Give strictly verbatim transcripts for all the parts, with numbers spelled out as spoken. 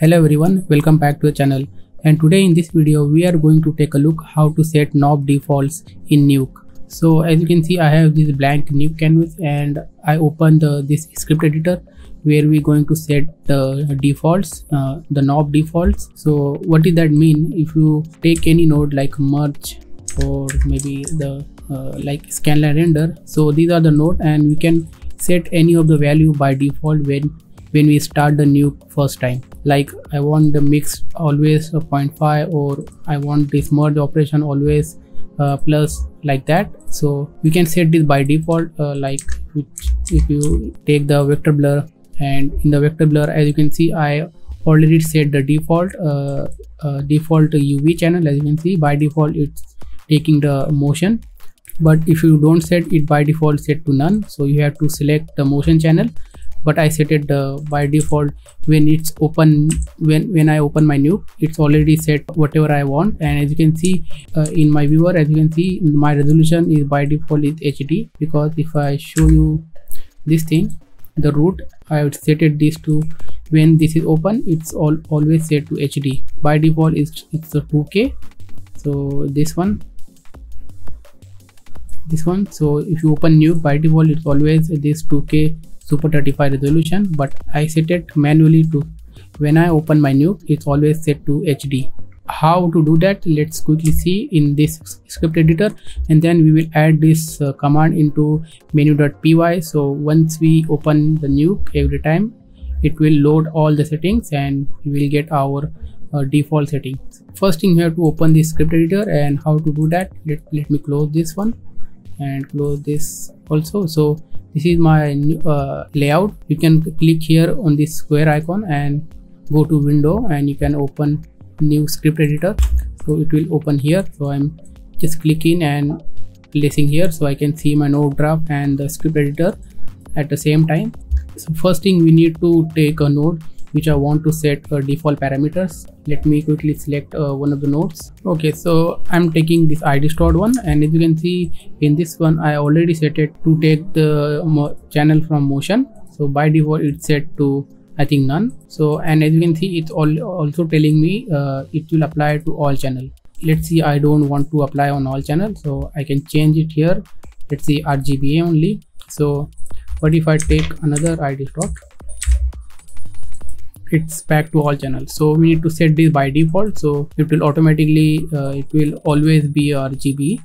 Hello everyone, welcome back to the channel, and today in this video we are going to take a look how to set knob defaults in Nuke. So as you can see, I have this blank Nuke canvas and I open the this script editor where we're going to set the defaults, uh, the knob defaults. So what does that mean? If you take any node like merge or maybe the uh, like scanline render, so these are the node and we can set any of the value by default when when we start the Nuke first time. Like I want the mix always a zero point five, or I want this merge operation always uh, plus, like that. So we can set this by default, uh, like which, if you take the vector blur, and in the vector blur as you can see I already set the default uh, uh, default U V channel. As you can see, by default it's taking the motion, but if you don't set it by default set to none, so you have to select the motion channel. But I set it uh, by default when it's open, when when I open my Nuke, it's already set whatever I want. And as you can see uh, in my viewer, as you can see, my resolution is by default is H D, because if I show you this thing, the root, I would set it this to, when this is open, it's all always set to H D. By default it's it's a two K. So this one, this one. So if you open Nuke, by default it's always this two K Super thirty-five resolution, but I set it manually to, when I open my Nuke, it's always set to H D. How to do that? Let's quickly see in this script editor, and then we will add this uh, command into menu dot P Y. So once we open the Nuke, every time it will load all the settings and we will get our uh, default settings. First thing, we have to open the script editor, and how to do that? Let, let me close this one and close this also. So this is my uh, layout. You can click here on this square icon and go to window, and you can open new script editor. So it will open here. So I'm just clicking and placing here, so I can see my node graph and the script editor at the same time. So first thing, we need to take a node which I want to set uh, default parameters. Let me quickly select uh, one of the nodes. Okay, so I'm taking this IDistort one, and as you can see in this one, I already set it to take the channel from motion. So by default it's set to, I think, none. So, and as you can see, it's all also telling me uh, it will apply to all channel. Let's see, I don't want to apply on all channel, so I can change it here. Let's see, R G B A only. So what if I take another IDistort? It's back to all channels. So we need to set this by default, so it will automatically uh, it will always be R G B.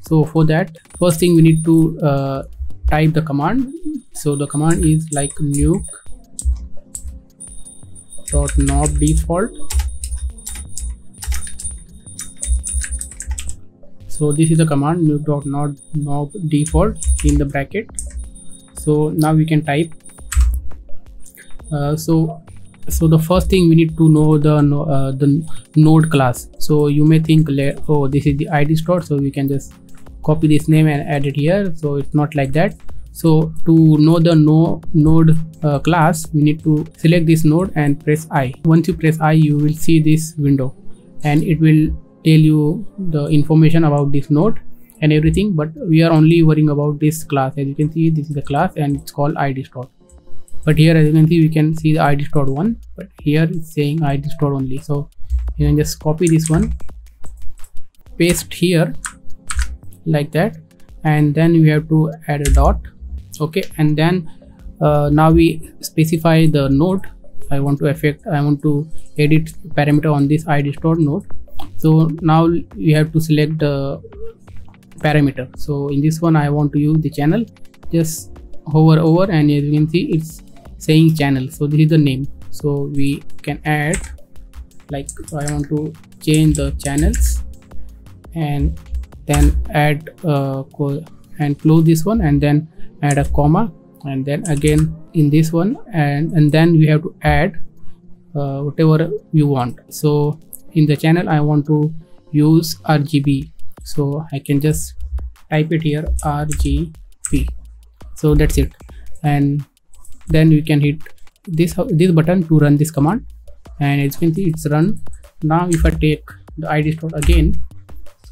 So for that, first thing we need to uh, type the command. So the command is like nuke dot knob default. So this is the command, nuke dot knob default in the bracket. So now we can type uh, so so the first thing we need to know the uh, the node class. So you may think, oh, this is the IDistort, so we can just copy this name and add it here. So it's not like that. So to know the no node uh, class, we need to select this node and press I. Once you press I, you will see this window, and it will tell you the information about this node and everything, but we are only worrying about this class. As you can see, this is the class and it's called IDistort. But here, as you can see, we can see the IDistort one, but here it's saying IDistort only. So you can just copy this one, paste here like that, and then we have to add a dot. Okay, and then uh, now we specify the node. I want to affect, I want to edit parameter on this IDistort node. So now we have to select the parameter. So in this one, I want to use the channel. Just hover over, and as you can see, it's saying channel. So this is the name, so we can add, like, I want to change the channels, and then add uh, and close this one, and then add a comma, and then again in this one, and and then we have to add uh, whatever you want. So in the channel, I want to use R G B, so I can just type it here, R G B. So that's it, and then we can hit this this button to run this command, and as you can see, it's run. Now if I take the IDistort again,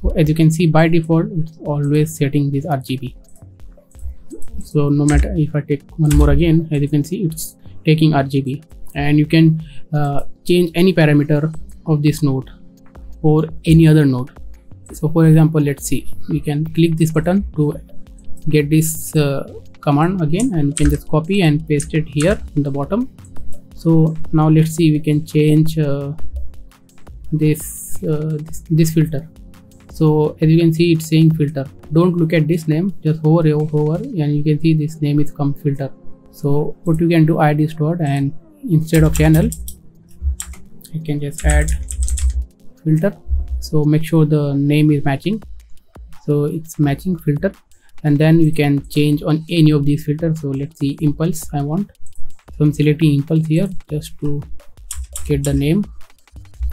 so as you can see, by default it's always setting this R G B. So no matter, if I take one more again, as you can see, it's taking R G B. and you can uh, change any parameter of this node or any other node. So for example, let's see, we can click this button to get this uh, command again, and you can just copy and paste it here in the bottom. So now let's see, we can change uh, this, uh, this this filter. So as you can see, it's saying filter. Don't look at this name, just hover hover and you can see this name is come filter. So what you can do, IDistort, and instead of channel you can just add filter. So make sure the name is matching, so it's matching filter, and then we can change on any of these filters. So let's see, impulse I want, so I'm selecting impulse here just to get the name.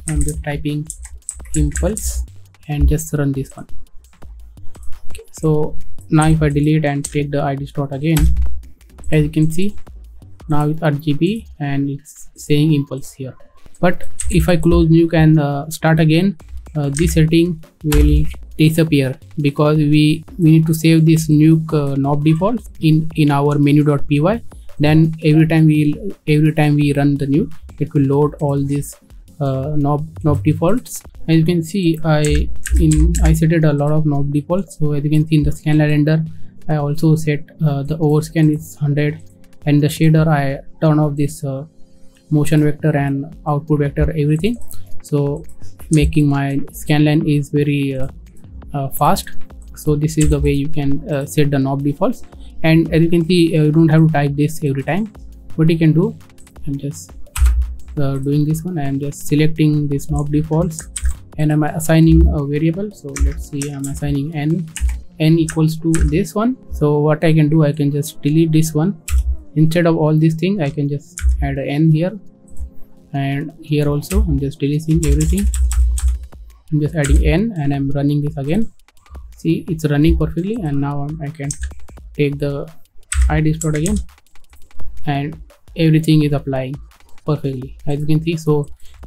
I'm just typing impulse and just run this one. Okay, so now if I delete and take the IDistort again, as you can see now it's R G B and it's saying impulse here. But if I close Nuke and uh, start again, Uh, this setting will disappear because we we need to save this Nuke uh, knob default in in our menu dot P Y. Then every time we we'll, every time we run the Nuke, it will load all these uh, knob knob defaults. As you can see, I in I set it a lot of knob defaults. So as you can see in the scanline render, I also set uh, the overscan is one hundred, and the shader I turn off this uh, motion vector and output vector, everything. So making my scanline is very uh, uh, fast. So this is the way you can uh, set the knob defaults. And as you can see, uh, you don't have to type this every time. What you can do, I'm just uh, doing this one. I am just selecting this knob defaults and I'm assigning a variable. So let's see, I'm assigning n n equals to this one. So what I can do, I can just delete this one. Instead of all these things, I can just add an n here, and here also I'm just deleting everything. I'm just adding n and I'm running this again. See, it's running perfectly, and now I'm, I can take the IDistort again and everything is applying perfectly, as you can see. So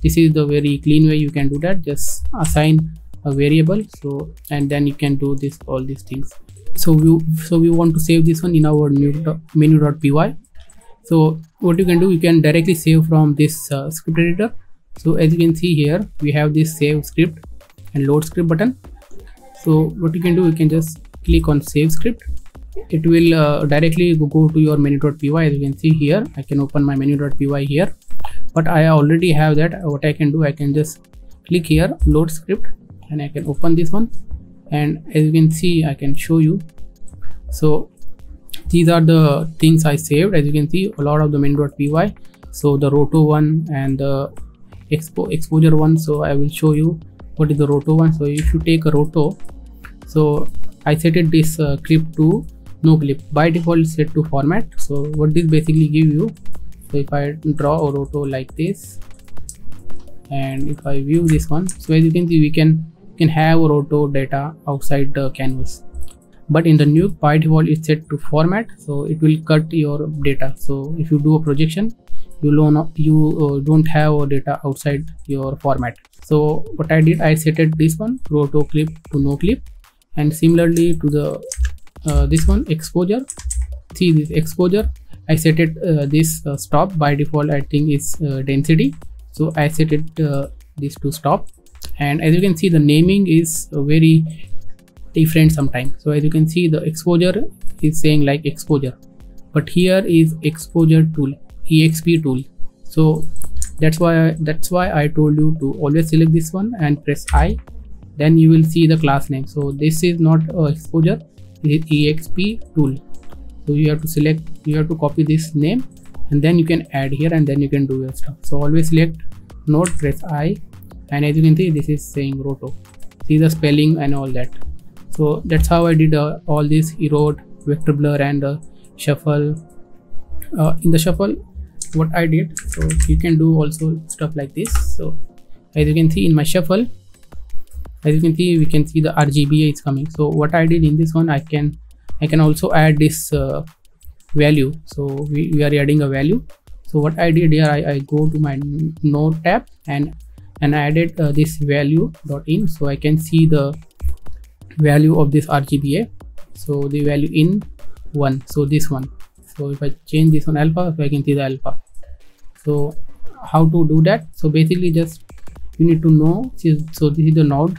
this is the very clean way you can do that. Just assign a variable, so and then you can do this all these things. So we so we want to save this one in our menu dot P Y. So what you can do, you can directly save from this uh, script editor. So as you can see here, we have this save script and load script button. So what you can do, you can just click on save script. It will uh, directly go to your menu dot P Y. As you can see here, I can open my menu dot P Y here, but I already have that. What I can do, I can just click here, load script, and I can open this one. And as you can see, I can show you. So these are the things I saved. As you can see, a lot of the menu dot P Y. So the roto one and the expo exposure one. So I will show you what is the roto one. So if you take a roto, so I set it this uh, clip to no clip. By default it's set to format. So what this basically give you, so if I draw a roto like this, and if I view this one, so as you can see, we can can have roto data outside the canvas. But in the Nuke, by default it's set to format, so it will cut your data. So if you do a projection, you don't you uh, don't have data outside your format. So what I did, I set it this one roto clip to no clip, and similarly to the uh, this one exposure. See this exposure, I set it uh, this uh, stop. By default I think it's uh, density, so I set it uh, this to stop. And as you can see, the naming is very different sometimes. So as you can see, the exposure is saying like exposure, but here is exposure tool, exp tool. So that's why that's why I told you to always select this one and press I, then you will see the class name. So this is not uh, exposure, it is exp tool. So you have to select, you have to copy this name, and then you can add here, and then you can do your stuff. So always select node, press I, and as you can see, this is saying roto. See the spelling and all that. So that's how I did uh, all this erode, vector blur, and uh, shuffle. Uh, in the shuffle, what I did, so you can do also stuff like this. So as you can see in my shuffle, as you can see, we can see the R G B is coming. So what I did in this one, I can I can also add this uh, value. So we, we are adding a value. So what I did here, I, I go to my node tab and and I added uh, this value dot in, so I can see the value of this R G B A. So the value in one, so this one. So if I change this on alpha, so I can see the alpha. So how to do that? So basically just you need to know. So this is the node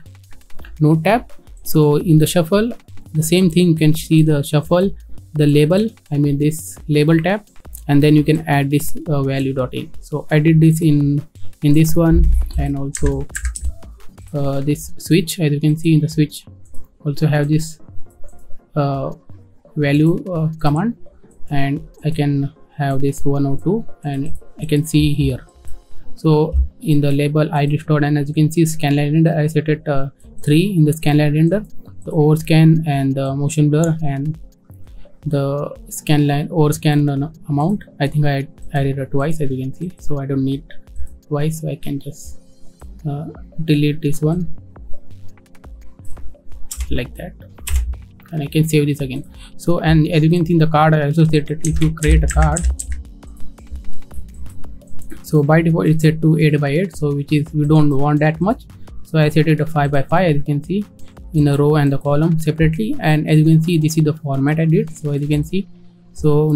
node tab. So in the shuffle, the same thing, you can see the shuffle, the label, I mean this label tab, and then you can add this uh, value.in. So I did this in in this one, and also uh, this switch. As you can see, in the switch also have this uh, value uh, command, and I can have this one oh two, and I can see here. So in the label IDistort, and as you can see, scanline render, I set it uh, three in the scanline render, the overscan and the motion blur and the scan line overscan amount. I think I added it twice, as you can see, so I don't need twice, so I can just uh, delete this one like that, and I can save this again. So, and as you can see in the card, I also set it, if you create a card, so by default it's set to eight by eight, so which is we don't want that much, so I set it a five by five, as you can see, in a row and the column separately. And as you can see, this is the format I did. So as you can see, so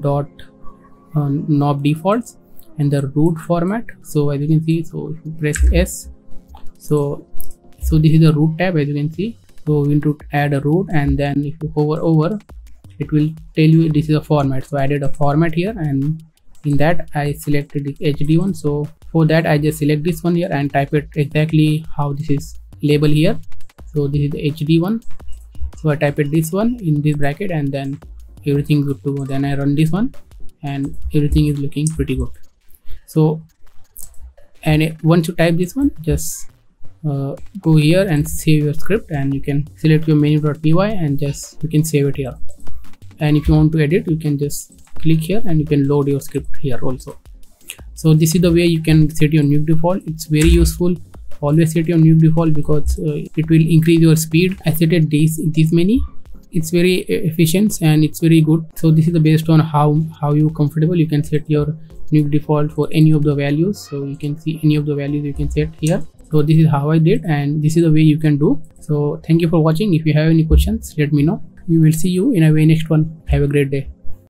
dot uh, knob defaults and the root format. So as you can see, so if you press S, so so this is the root tab, as you can see. So we need to add a root, and then if you hover over, it will tell you this is a format. So I added a format here, and in that I selected the H D one. So for that I just select this one here and type it exactly how this is label here. So this is the H D one, so I type it this one in this bracket, and then everything good to go. Then I run this one, and everything is looking pretty good. So, and once you type this one, just uh, go here and save your script, and you can select your menu.py and just you can save it here. And if you want to edit, you can just click here and you can load your script here also. So this is the way you can set your Nuke default. It's very useful. Always set your Nuke default, because uh, it will increase your speed. I set it this this many. It's very efficient and it's very good. So this is the based on how how you comfortable. You can set your Nuke default for any of the values. So you can see any of the values you can set here. So this is how I did, and this is the way you can do. So thank you for watching. If you have any questions, let me know. We will see you in a way next one. Have a great day.